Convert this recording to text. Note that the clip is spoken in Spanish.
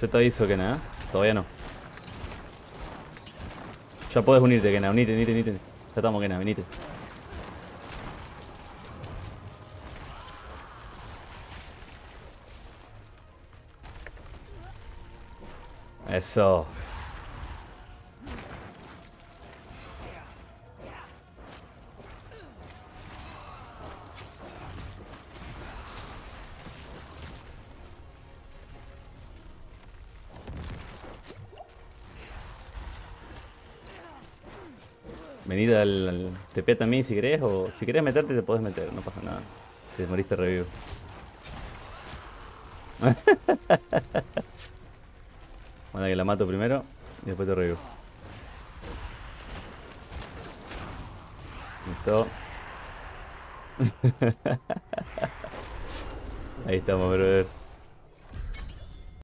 Yo te aviso, Kena, ¿eh? Todavía no. Ya podés unirte, Kena. Unite. Ya estamos, Kena, venite. Eso. Venid al TP también si querés, o si querés meterte te podés meter, no pasa nada. Si te moriste revivo. Bueno, que la mato primero y después te revivo. Listo. Ahí estamos, brother.